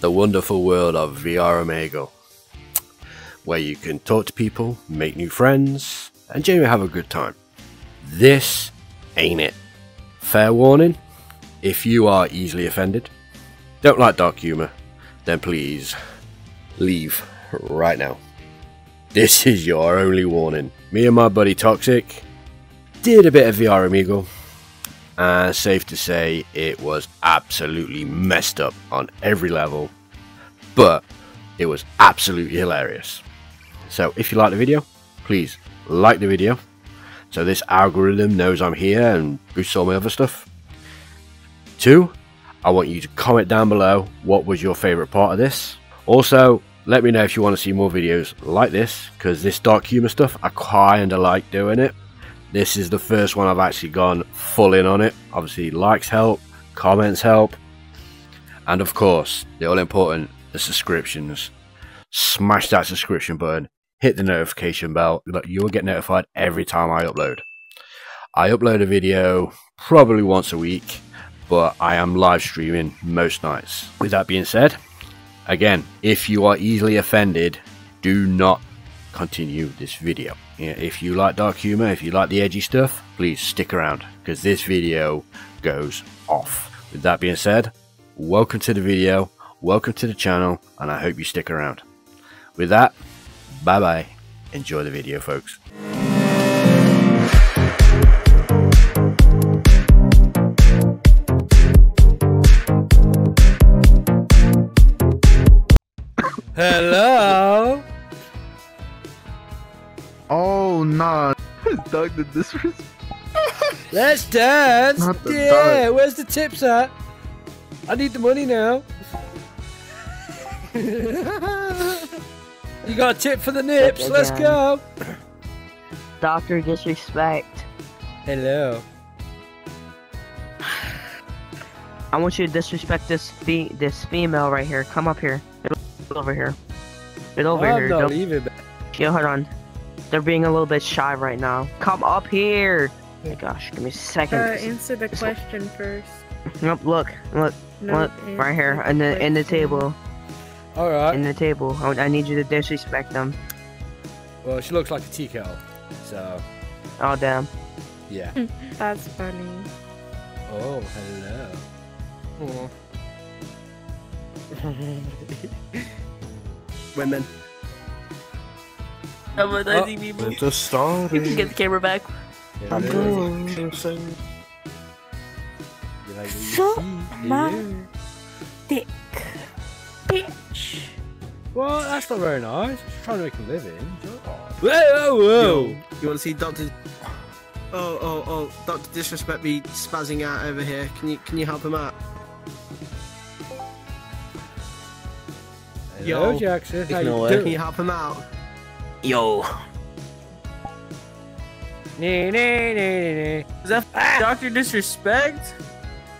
the wonderful world of VR Omegle, where you can talk to people, make new friends, and generally have a good time. This ain't it. Fair warning, if you are easily offended, don't like dark humor, then please leave right now. This is your only warning. Me and my buddy Toxic did a bit of VR Omegle, and safe to say it was absolutely messed up on every level, but it was absolutely hilarious. So if you like the video, please like the video so this algorithm knows I'm here and boosts all my other stuff. 2, I want you to comment down below what was your favorite part of this. Also, let me know if you want to see more videos like this, because this dark humor stuff, I kinda like doing it. This is the first one I've actually gone full in on it. Obviously, likes help, comments help, and of course, the all important, the subscriptions. Smash that subscription button, hit the notification bell, you'll get notified every time I upload. I upload a video probably once a week, but I am live streaming most nights. With that being said, again, if you are easily offended, do not continue this video. If you like dark humor, if you like the edgy stuff, please stick around, because this video goes off. With that being said, welcome to the video, welcome to the channel, and I hope you stick around. With that, bye bye. Enjoy the video, folks. Hello. Oh no! It's Dr Disrespect. Let's dance. Yeah, dog. Where's the tips at? I need the money now. You got a tip for the nips? Dr. Let's go. Dr Disrespect. Hello. I want you to disrespect this female right here. Come up here. Over here. Get over here. I'm not leaving. Yo, hold on. They're being a little bit shy right now. Come up here. Oh my gosh, give me a second. Answer the question first. Nope, look. Right here, in the table. Alright. In the table. I need you to disrespect them. Well, she looks like a tea kettle, so... Oh, damn. Yeah. That's funny. Oh, hello. Oh. Women. I'm just starting. You can get the camera back. Yeah, I'm good. Suck my dick, bitch. Well, that's not very nice. Just trying to make a living. Oh. Whoa, whoa! You want to see Dr. Oh! Dr. Disrespect be spazzing out over here. Can you help him out? Yo, Jackson, how you doing? Can you help him out? Yo. Is that Dr. Disrespect?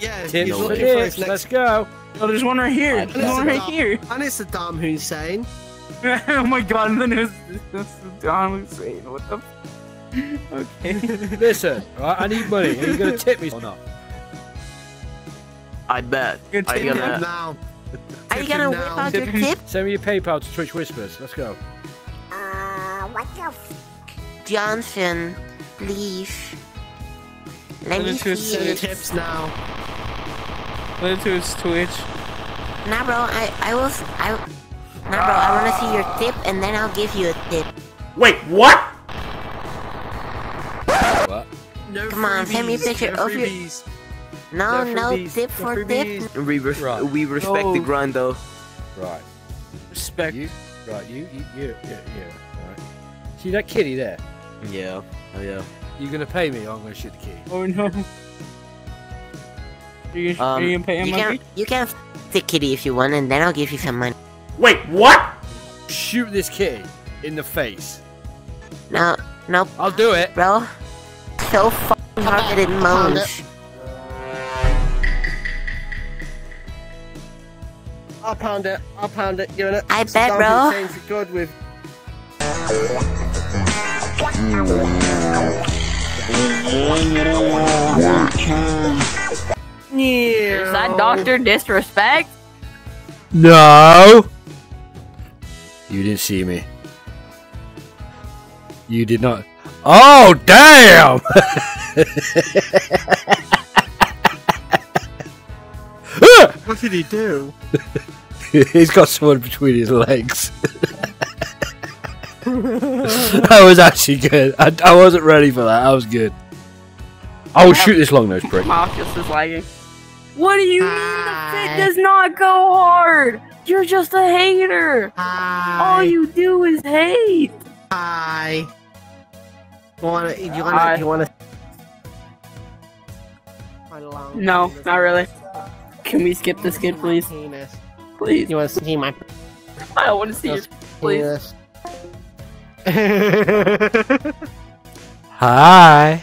Yeah, he's looking for his next... Let's go. Oh, there's one right here. There's one right here. And it's the Dom Hussein. Oh my god, and then it's the Dom Hussein. What the f? Okay. Listen, right, I need money. Are you going to tip me or not? I bet. You're tipping him now. Are you gonna whip out your tip? Send me your PayPal to Twitch Whispers. Let's go. What the f? Johnson, please. Let me see his tips now. Let to his Twitch. Nah, bro. Nah, bro. I wanna see your tip, and then I'll give you a tip. Wait, what? What? No. Come on, send me a picture of your. No, tip for tip. We respect the grind, though. Right. Respect. You? Right, you. Right. See that kitty there? Yeah. Oh, yeah. You gonna pay me or I'm gonna shoot the kitty? Oh, no. Are you gonna pay him money? You can f the kitty if you want, and then I'll give you some money. Wait, what? Shoot this kitty in the face. No, nope. I'll do it. Bro. So f***ing hard that it moans. I'll pound it, you know. I bet, bro. Things are good with. Is that Dr. Disrespect? No! You didn't see me. You did not. Oh, damn! What did he do? He's got someone between his legs. That was actually good. I wasn't ready for that. I was good. Oh, shoot this long nose prick. Mouth just is lagging. What do you mean the fit does not go hard? You're just a hater. All you do is hate. You wanna No, not really. Can we skip this kid, please? Please. You wanna see my? I don't wanna see your penis. Hi.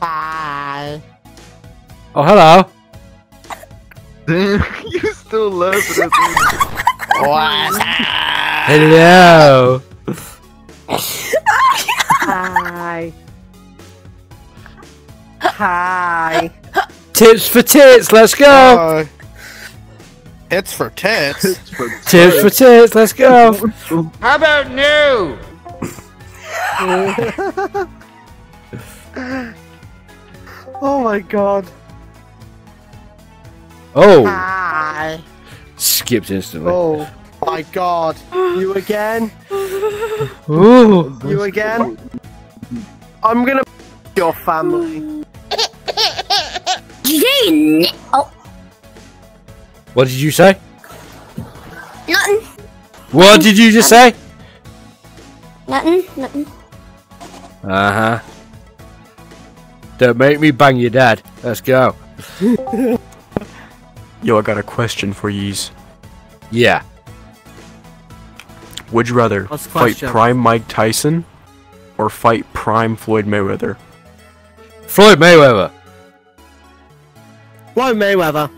Hi. Oh, hello. You still laughing at me. What's up? Hello. Hi. Hi. Tips for tits, let's go. It's for tits. Tips for tits, let's go. How about new? Oh my god. Oh. Hi. Skipped instantly. Oh my god. You again? Ooh. You again? I'm gonna your family. Oh. What did you say? Nothing. What did you just say? Nothing. Nothing. Uh huh. Don't make me bang your dad. Let's go. Yo, I got a question for yees. Yeah. Would you rather fight Prime Mike Tyson or fight Prime Floyd Mayweather? Floyd Mayweather. Floyd Mayweather.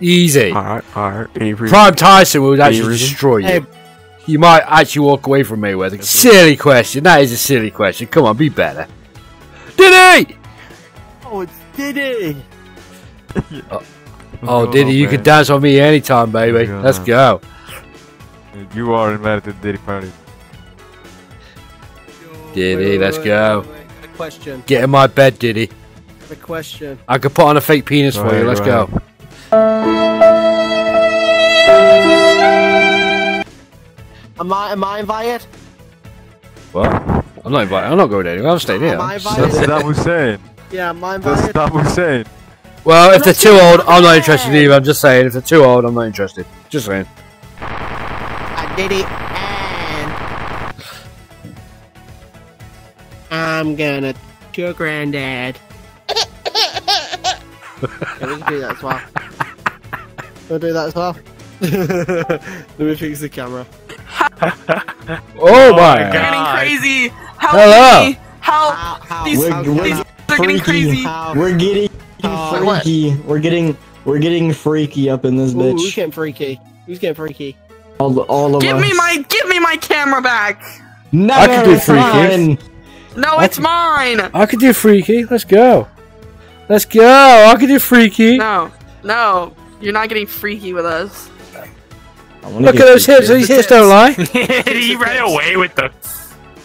Easy. Alright, alright. Prime Tyson would actually destroy you. Hey. You might actually walk away from Mayweather. Silly question. That is a silly question. Come on, be better. Diddy! Oh, it's Diddy. Oh, Diddy, you can dance on me anytime, baby. Yeah. Let's go. You are invited, Diddy party. Diddy, let's go. Question. Get in my bed, Diddy. The question. I could put on a fake penis for you. Let's go. Am I invited? What? I'm not invited. I'm not going anywhere. I'm staying here. That's Saddam Hussein. Yeah, am I invited? That's Saddam Hussein. Well, if they're too old, I'm not interested either. I'm just saying, if they're too old, I'm not interested. Just saying. I did it, and I'm gonna kill granddad. Yeah, we can do that as well. We'll do that as well. Let me fix the camera. Oh my god! They're getting crazy. We're getting freaky up in this bitch. Who's getting freaky? Who's getting freaky? All of us. Give me my camera back. No, I can do freaky. No, it's mine. I can do freaky. Let's go. Let's go. I can do freaky. No, no, you're not getting freaky with us. Look at those hips. These hips don't lie. He ran away with them.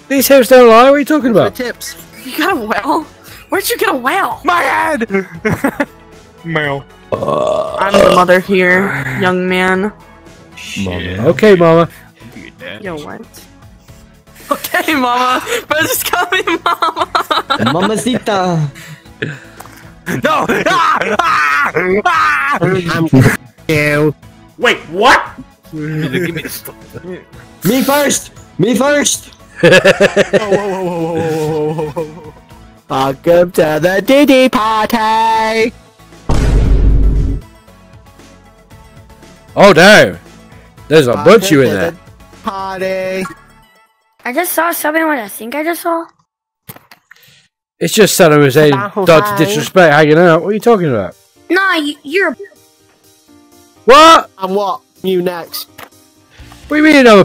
These hips don't lie. What are you talking about? The tips. You got a whale? Where'd you get a whale? My head. Male. I'm the mother here, young man. Shit. Mama. Okay, mama. Yo, what? Okay, mama. But it's coming, mama. Mamacita. No. I'm Wait, what? Give me this. Me first. Me first. Whoa. Welcome to the Diddy party. Oh no! There's a bunch of you in there. Party. I just saw something. What I think I just saw. It's just Saddam Hussein, Dr Disrespect hanging out. What are you talking about? Nah, you're. What? I'm what? You next? What do you mean you know?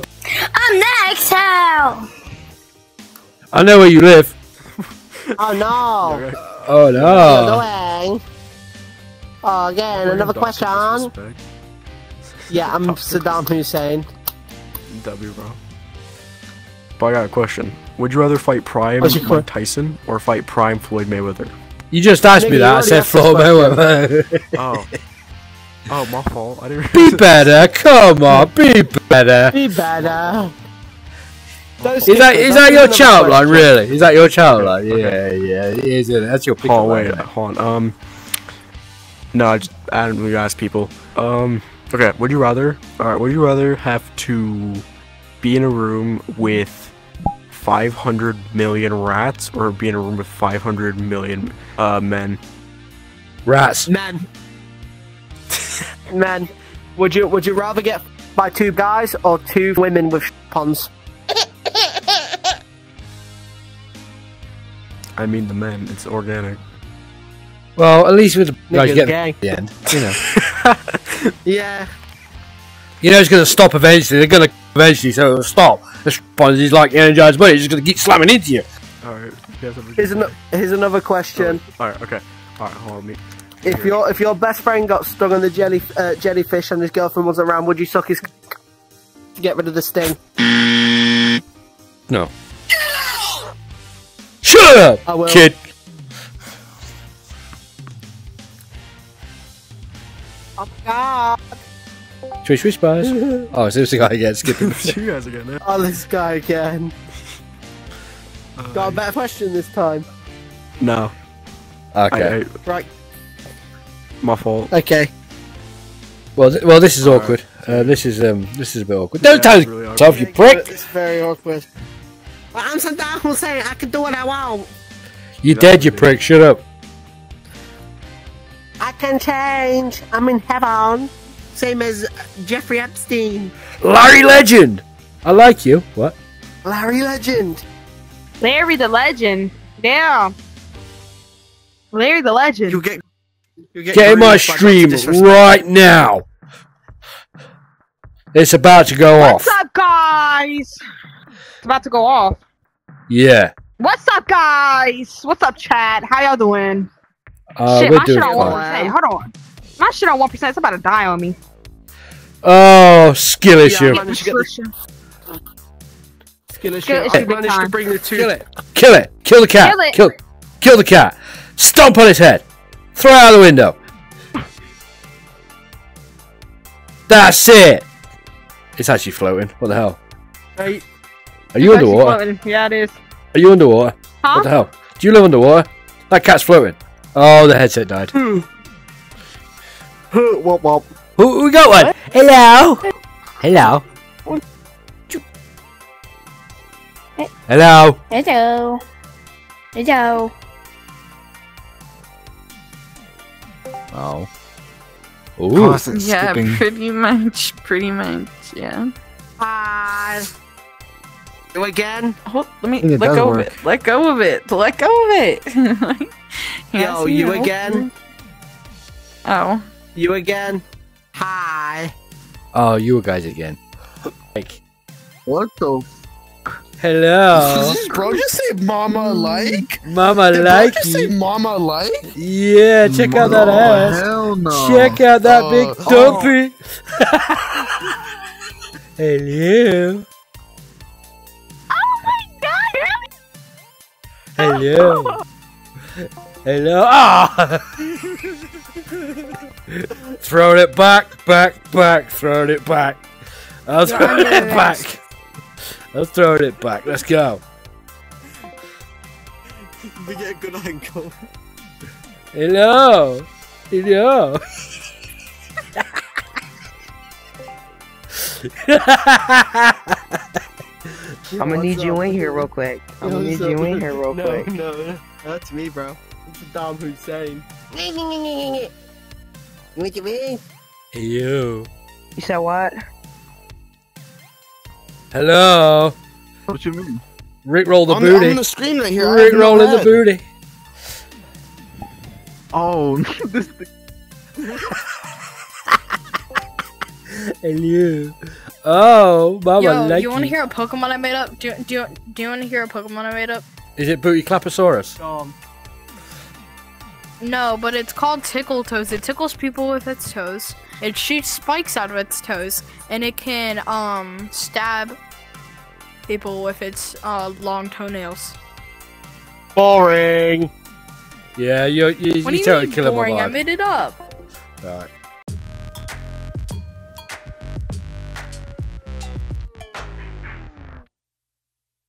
I'm next. How? I know where you live. Oh no! Oh no! Again, another question. Yeah, I'm Saddam Hussein. W, bro. But I got a question. Would you rather fight Prime Mike Tyson or fight Prime Floyd Mayweather? You just asked me that. I said Floyd Mayweather. Oh. Oh, my fault. I didn't realize. Be better. Come on. Be better. Be better. Is that your child line, really? Is that your child line? Okay. Yeah, yeah. It is, isn't it? That's your pick. Oh, wait. Hold on. No, just, I don't really ask people. Okay, would you rather? Alright, would you rather have to be in a room with 500 million rats or be in a room with 500 million men? Rats. Men. Men. Would you rather get by two guys or two women with puns? I mean the men. It's organic. Well, at least with the guys get at the end, you know. Yeah. You know it's gonna stop eventually. They're gonna eventually, so it'll stop. The is like energized money. It's just gonna keep slamming into you. All right. Here's another question. All right. Okay. All right. Hold on. If your best friend got stung on the jellyfish and his girlfriend was around, would you suck his to get rid of the sting? No. Shut up, I will. Kid. Oh God. Swish spies. Oh, so this guy again, skipping. You guys again, man. Oh, this guy again. Got a better question this time. No. Okay. Right. My fault. Okay. Well, this is awkward. Right. This is a bit awkward. Don't tell yourself, you prick. It's very awkward. Well, I'm Saddam Hussein. I can do what I want. You're dead, you prick. Shut up. I can change. I'm in heaven. Same as Jeffrey Epstein. Larry Legend. I like you. What? Larry Legend. Larry the Legend. Yeah. Larry the Legend. Get in my stream right now. It's about to go off. What's up, guys? It's about to go off. Yeah. What's up, guys? What's up, chat? How y'all doing? Shit, my shit on 1%. Hold on. My shit on 1%. It's about to die on me. Oh, skill issue. Skill issue. I managed to bring the two. Kill it. Kill it. Kill the cat. Kill the cat. Stomp on his head. Throw it out the window. That's it. It's actually floating. What the hell? Hey, are you underwater? Floating. Yeah, it is. Are you underwater? Huh? What the hell? Do you live underwater? That cat's floating. Oh, the headset died. Wop wop. We got one. What? Hello. Hello. Hello. Hello. Hello. Oh. Ooh. Yeah, skipping. Pretty much, yeah. Do again? Hold, let go of it. Let go of it. Let go of it. Yo, you again? Oh. You again? Hi. Oh, you guys again. Like. What the f- Hello. Bro, just say mama like? Mama like? Did you say mama like? Yeah, check out that ass. Hell no. Check out that big dumpy. Oh. Hello. Oh my god. Hello. Hello. Ah! Throwing it back. Throwing it back. I'll throw it back. I'll throw it back. Let's go. We get a good angle. Hello. Hello. I'm gonna need you in here real quick. I'm gonna need you in here real quick. No, that's me, bro. It's Dom Hussein. What you mean? Hey, you. You said what? Hello. What you mean? Rickroll the booty. I'm on the screen right here. Rickrolling the booty. Oh, this thing. Hello. Oh, mama. Yo, like you want to hear a Pokemon I made up? Do you want to hear a Pokemon I made up? Is it Booty Clappersaurus? No, but it's called Tickle Toes. It tickles people with its toes. It shoots spikes out of its toes, and it can stab people with its long toenails. Boring. Yeah, you tell it to kill him alive. I made it up. All right.